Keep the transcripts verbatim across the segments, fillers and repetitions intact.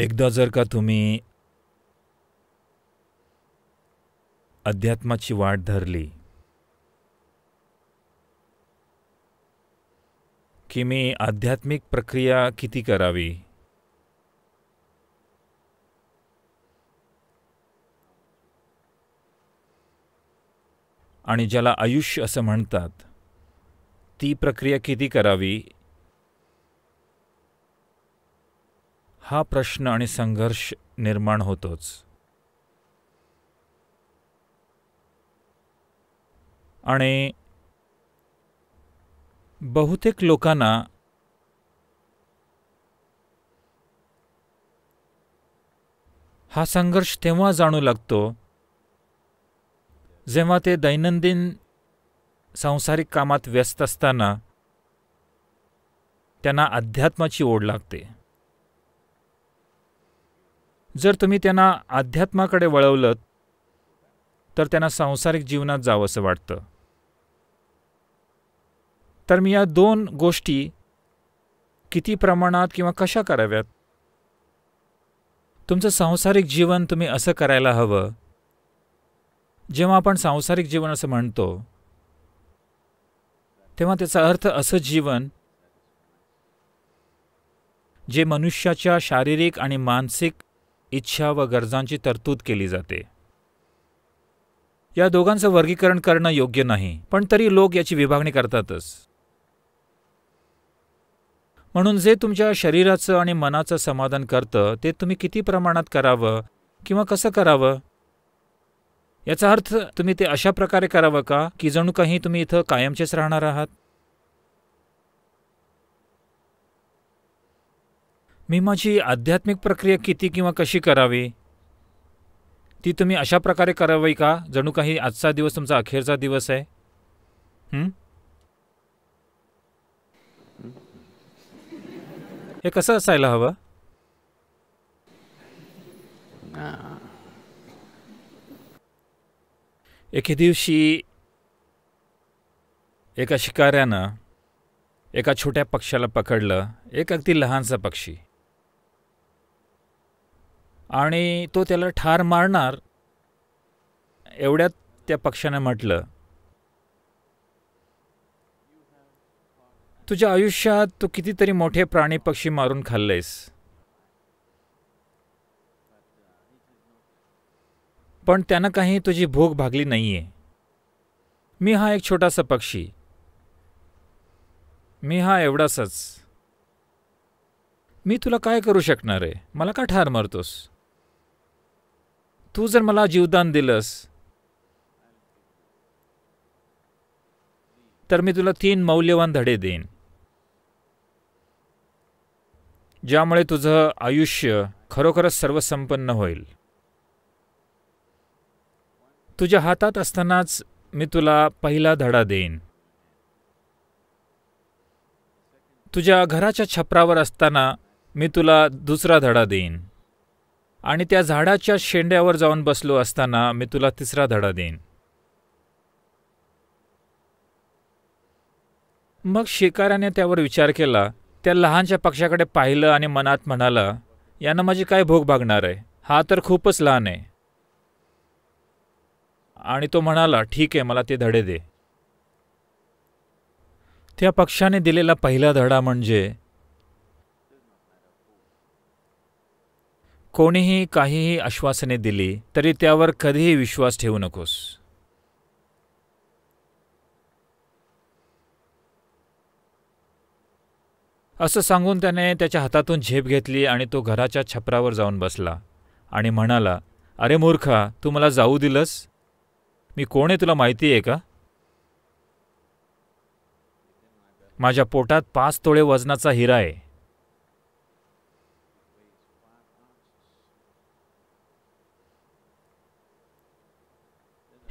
एकदा जर का तुम्ही अध्यात्माची वाट धरली की मी आध्यात्मिक प्रक्रिया किती करावी, आणि ज्याला आयुष्य असं म्हणतात ती प्रक्रिया किती करावी, हा प्रश्न आणि संघर्ष निर्माण होतोच. आणि बहुतेक लोकांना हा संघर्ष तेव्हा जाणू लागतो जेव्हा ते दैनंदिन सांसारिक कामात व्यस्त असताना त्यांना अध्यात्माची ओढ लागते. जर तुम्ही त्यांना अध्यात्माकडे वळवलत तर त्यांना सांसारिक जीवनात जावंसं वाटतं. तर मी या दोन गोष्टी किती प्रमाणात किंवा कशा कराव्यात? तुमचं सांसारिक जीवन तुम्ही असं करायला हवं. जेव्हा आपण सांसारिक जीवन असं म्हणतो तेव्हा त्याचा अर्थ असं जीवन जे मनुष्याच्या शारीरिक आणि मानसिक इच्छा व गरजांची तरतूद केली जाते. या दोघांचं वर्गीकरण करणं योग्य नाही, पण तरी लोक याची विभागणी करतातच. म्हणून जे तुमच्या शरीराचं आणि मनाचं समाधान करतं ते तुम्ही किती प्रमाणात करावं किंवा कसं करावं, याचा अर्थ तुम्ही ते अशा प्रकारे करावं का की जणू काही तुम्ही इथं कायमचेच राहणार आहात. मी माझी आध्यात्मिक प्रक्रिया किती किंवा कशी करावी ती तुम्ही अशा प्रकारे करावी का जणू काही आजचा दिवस तुमचा अखेरचा दिवस आहे. हं? हे कसं असायला हवं? एके दिवशी एका शिकाऱ्यानं एका छोट्या पक्षाला पकडलं, एक अगदी लहानसा पक्षी, आणि तो त्याला ठार मारणार एवढ्यात त्या पक्षाने म्हटलं, तुझ्या आयुष्यात तू कितीतरी मोठे प्राणी पक्षी मारून खाल्लेस, पण त्यांना काही तुझी भूक भागली नाहीये. मी हा एक छोटासा पक्षी, मी हा एवढासाच, मी तुला काय करू शकणार आहे, मला का ठार मारतोस? तू जर मला जीवदान दिलंस तर मी तुला तीन मौल्यवान धडे देईन ज्यामुळे तुझं आयुष्य खरोखरच सर्वसंपन्न होईल. तुझ्या हातात असतानाच मी तुला पहिला धडा देईन. तुझ्या घराच्या छपरावर असताना मी तुला दुसरा धडा देईन, आणि त्या झाडाच्या शेंड्यावर जाऊन बसलो असताना मी तुला तिसरा धडा देईन. मग शिकाऱ्याने त्यावर विचार केला, त्या लहानशा पक्षाकडे पाहिलं आणि मनात म्हणाला, यानं माझी काय भूक भागणार आहे, हा तर खूपच लहान आहे. आणि तो म्हणाला, ठीक आहे, मला ते धडे दे. त्या पक्षाने दिलेला पहिला धडा म्हणजे कोणीही काहीही आश्वासने दिली तरी त्यावर कधीही विश्वास ठेवू नकोस. असं सांगून त्याने त्याच्या हातातून झेप घेतली आणि तो घराच्या छपरावर जाऊन बसला आणि म्हणाला, अरे मूर्खा, तू मला जाऊ दिलंस, मी कोण आहे तुला माहिती आहे का? माझ्या पोटात पाच तोळे वजनाचा हिरा आहे.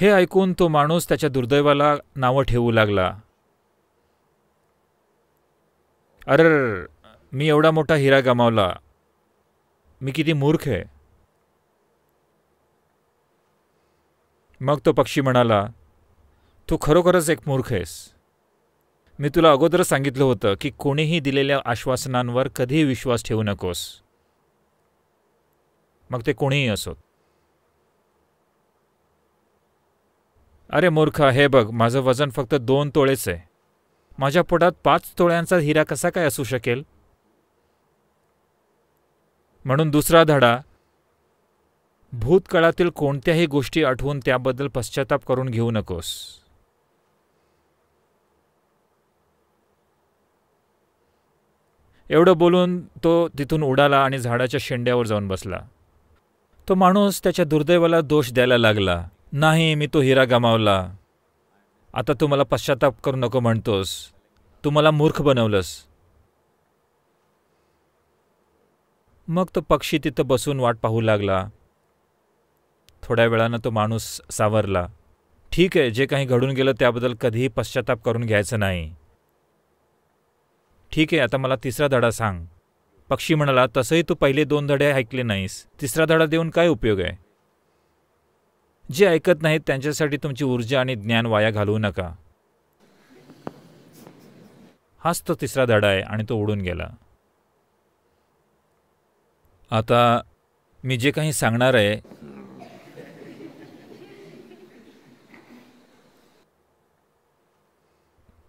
हे ऐकून तो माणूस त्याच्या दुर्दैवाला नावं ठेवू लागला. अरे, मी एवढा मोठा हिरा गमावला, मी किती मूर्ख आहे. मग तो पक्षी म्हणाला, तू खरोखरच एक मूर्ख आहेस. मी तुला अगोदर सांगितलं होतं की कोणीही दिलेल्या आश्वासनांवर कधीही विश्वास ठेवू नकोस. मग ते कोणीही असोत. अरे मूर्ख, हे बघ माझं वजन फक्त दोन तोळेच आहे, माझ्या पोटात पाच तोळ्यांचा हिरा कसा काय असू शकेल? म्हणून दुसरा धडा, भूतकाळातील कोणत्याही गोष्टी आठवून त्याबद्दल पश्चाताप करून घेऊ नकोस. एवढं बोलून तो तिथून उडाला आणि झाडाच्या शेंड्यावर जाऊन बसला. तो माणूस त्याच्या दुर्दैवाला दोष द्यायला लागला, नाही मी तो हिरा गमावला, आता तू मला पश्चाताप करू नको म्हणतोस, तू मला मूर्ख बनवलंस. मग तो पक्षी तिथं बसून वाट पाहू लागला. थोड्या वेळानं तो माणूस सावरला, ठीक आहे जे काही घडून गेलं त्याबद्दल कधीही पश्चाताप करून घ्यायचं नाही, ठीक आहे आता मला तिसरा धडा सांग. पक्षी म्हणाला, तसंही तू पहिले दोन धडे ऐकले नाहीस, तिसरा धडा देऊन काय उपयोग आहे? जे ऐकत नाहीत त्यांच्यासाठी तुमची ऊर्जा आणि ज्ञान वाया घालवू नका. हाच तो तिसरा धडा आहे आणि तो उडून गेला. आता मी जे काही सांगणार आहे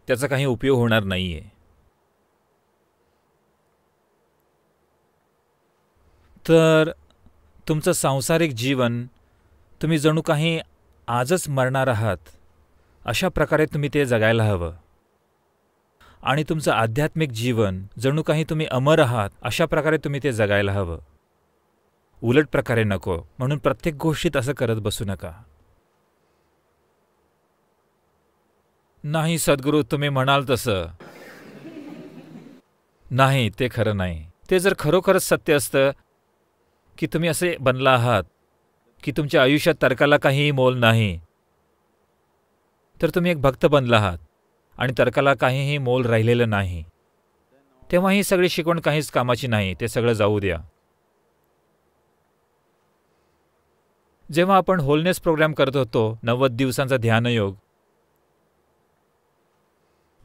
त्याचा काही उपयोग होणार नाही आहे. तर तुमचं सांसारिक जीवन, तुम्ही जणू काही आजच मरणार आहात अशा प्रकारे तुम्ही ते जगायला हवं, आणि तुमचं आध्यात्मिक जीवन जणू काही तुम्ही अमर आहात अशा प्रकारे तुम्ही ते जगायला हवं, उलट प्रकारे नको. म्हणून प्रत्येक गोष्टीत असं करत बसू नका. नाही सद्गुरू तुम्ही म्हणाल तसं नाही, ते खरं नाही. ते जर खरोखरच सत्य असतं की तुम्ही असे बनला आहात की तुमच्या आयुष्यात तर्काला काहीही मोल नाही, तर तुम्ही एक भक्त बनला आहात आणि तर्काला काहीही मोल राहिलेलं नाही, तेव्हा ही सगळी शिकवण काहीच कामाची नाही. ते सगळं जाऊ द्या. जेव्हा आपण होलनेस प्रोग्राम करत होतो, नव्वद दिवसांचा ध्यानयोग,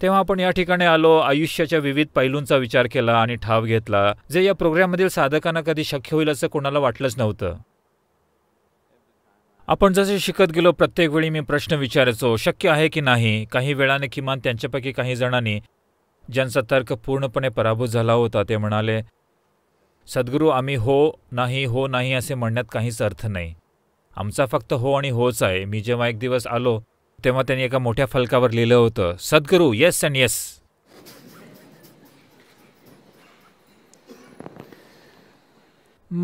तेव्हा आपण या ठिकाणी आलो, आयुष्याच्या विविध पैलूंचा विचार केला आणि ठाव घेतला, जे या प्रोग्राममधील साधकांना कधी शक्य होईल असं कोणाला वाटलंच नव्हतं. आपण जसे शिकत गेलो प्रत्येक वेळी मी प्रश्न विचारायचो, शक्य आहे की नाही. काही वेळाने किमान त्यांच्यापैकी काही जणांनी, ज्यांचा तर्क पूर्णपणे पराभूत झाला होता, ते म्हणाले, सद्गुरू आम्ही हो नाही हो नाही असे म्हणण्यात काहीच अर्थ नाही, आमचा फक्त हो आणि होच आहे. मी जेव्हा एक दिवस आलो तेव्हा त्यांनी एका मोठ्या फलकावर लिहिलं होतं, सद्गुरू येस अँड येस.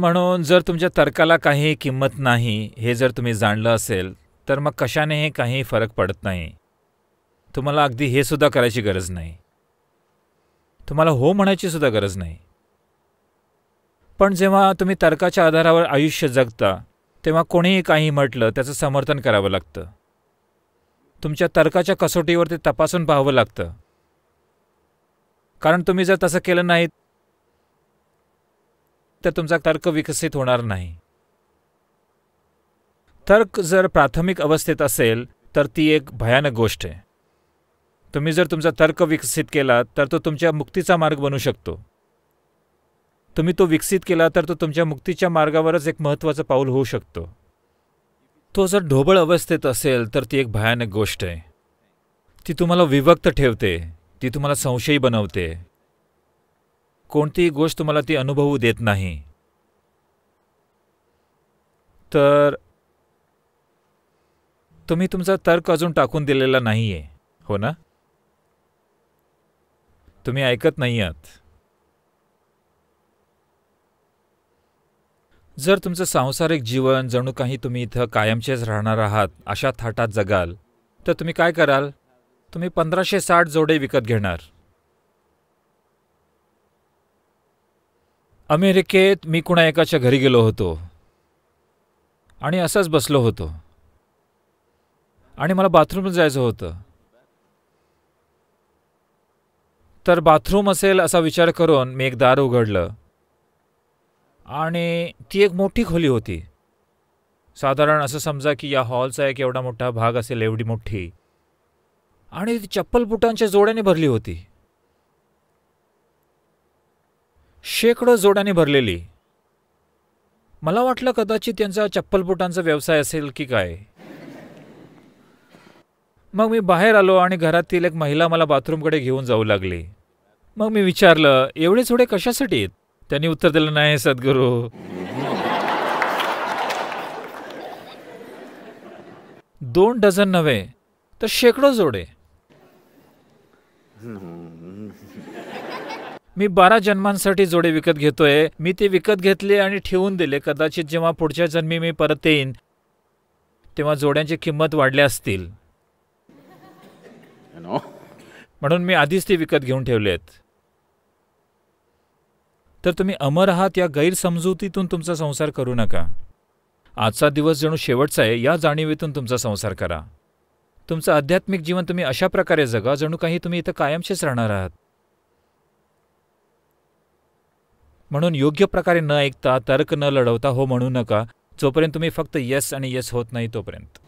म्हणून जर तुमच्या तर्काला काही किंमत नाही हे जर तुम्ही जाणलं असेल तर मग कशानेही काही फरक पडत नाही. तुम्हाला अगदी हे सुद्धा करायची गरज नाही, तुम्हाला हो म्हणायची सुद्धा गरज नाही. पण जेव्हा तुम्ही तर्काच्या आधारावर आयुष्य जगता तेव्हा कोणीही काही म्हटलं त्याचं समर्थन करावं लागतं, तुमच्या तर्काच्या कसोटीवर ते तपासून पाहावं लागतं. कारण तुम्ही जर तसं केलं नाही तर तुमचा तर्क विकसित होणार नाही. तर्क जर प्राथमिक अवस्थेत असेल तर ती एक भयानक गोष्ट आहे. तुम्ही जर तुमचा तर्क विकसित केला तर तो तुमच्या मुक्तीचा मार्ग बनू शकतो. तुम्ही तो विकसित केला तर तो तुमच्या मुक्तीच्या मार्गावरच एक महत्त्वाचं पाऊल होऊ शकतो. तो जर ढोबळ अवस्थेत असेल तर ती एक भयानक गोष्ट आहे. ती तुम्हाला विभक्त ठेवते, ती तुम्हाला संशयी बनवते, कोणतीही गोष्ट तुम्हाला ती अनुभवू देत नाही. तर तुम्ही तुमचा तर्क अजून टाकून दिलेला नाही आहे, हो ना? तुम्ही ऐकत नाही आहात. जर तुमचं सांसारिक जीवन जणू काही तुम्ही इथं कायमचेच राहणार आहात अशा थाटात जगाल तर तुम्ही काय कराल? तुम्ही पंधराशे साठ जोडे विकत घेणार. अमेरिकेत मी कुणा एकाच्या घरी गेलो होतो आणि असंच बसलो होतो आणि मला बाथरूम जायचं होतं. तर बाथरूम असेल असा विचार करून मी एक दार उघडलं आणि ती एक मोठी खोली होती. साधारण असं समजा की या हॉलचा एक एवढा मोठा भाग असेल, एवढी मोठी, आणि ती चप्पल बुटांच्या जोड्याने भरली होती, शेकडो जोड्याने भरलेली. मला वाटलं कदाचित त्यांचा चप्पल बुटांचा व्यवसाय असेल की काय. मग मी बाहेर आलो आणि घरातील एक महिला मला बाथरूमकडे घेऊन जाऊ लागली. मग मी विचारलं, एवढे थोडे कशासाठी? त्यांनी उत्तर दिलं, नाही सद्गुरू, दोन डझन नव्हे तर शेकडो जोडे. मी बारा जन्मांसाठी जोडे विकत घेतोय. मी ते विकत घेतले आणि ठेवून दिले. कदाचित जेव्हा पुढच्या जन्मी मी परत येईन तेव्हा जोड्यांची किंमत वाढल्या असतील, म्हणून मी आधीच ते विकत घेऊन ठेवलेत. तर तुम्ही अमर आहात या गैरसमजुतीतून तुमचा संसार करू नका. आजचा दिवस जणू शेवटचा आहे या जाणीवेतून तुमचा संसार करा. तुमचं आध्यात्मिक जीवन तुम्ही अशा प्रकारे जगा जणू काही तुम्ही इथं कायमचेच राहणार आहात. म्हणून योग्य प्रकारे न ऐकता, तर्क न लढवता हो म्हणू नका, जोपर्यंत तुम्ही फक्त येस आणि येस होत नाही तोपर्यंत.